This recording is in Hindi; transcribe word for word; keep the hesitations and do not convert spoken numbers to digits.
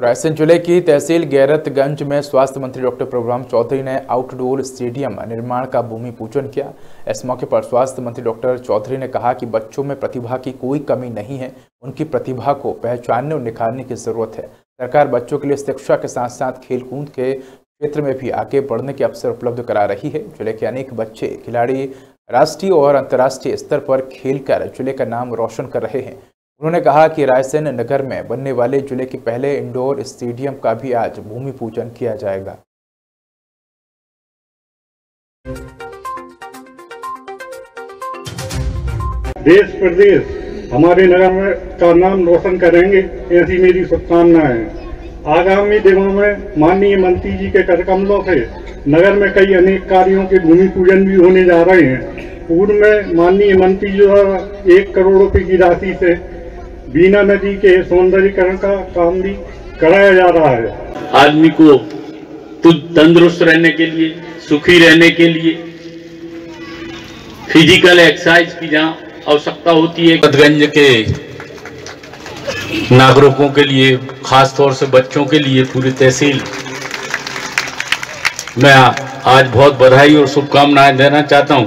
रायसेन जिले की तहसील गैरतगंज में स्वास्थ्य मंत्री डॉक्टर प्रभुराम चौधरी ने आउटडोर स्टेडियम निर्माण का भूमि पूजन किया। इस मौके पर स्वास्थ्य मंत्री डॉक्टर चौधरी ने कहा कि बच्चों में प्रतिभा की कोई कमी नहीं है, उनकी प्रतिभा को पहचानने और निखारने की जरूरत है। सरकार बच्चों के लिए शिक्षा के साथ साथ खेलकूद के क्षेत्र में भी आगे बढ़ने के अवसर उपलब्ध करा रही है। जिले के अनेक बच्चे खिलाड़ी राष्ट्रीय और अंतर्राष्ट्रीय स्तर पर खेलकर जिले का नाम रोशन कर रहे हैं। उन्होंने कहा कि रायसेन नगर में बनने वाले जिले के पहले इंडोर स्टेडियम का भी आज भूमि पूजन किया जाएगा। देश प्रदेश हमारे नगर का नाम रोशन करेंगे, ऐसी मेरी शुभकामनाएं। आगामी दिनों में माननीय मंत्री जी के कार्यक्रमों से नगर में कई अनेक कार्यों के भूमि पूजन भी होने जा रहे हैं। पूर्व में माननीय मंत्री जी द्वारा एक करोड़ रुपए की राशि से बीना नदी के सौंदर्यीकरण का काम भी कराया जा रहा है। आदमी को तंदुरुस्त रहने के लिए, सुखी रहने के लिए फिजिकल एक्सरसाइज की जहाँ आवश्यकता होती है, गैरतगंज के नागरिकों के लिए, खास तौर से बच्चों के लिए पूरी तहसील मैं आज बहुत बधाई और शुभकामनाएं देना चाहता हूँ।